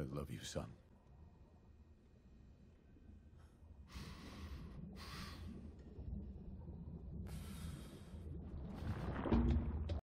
I love you, son.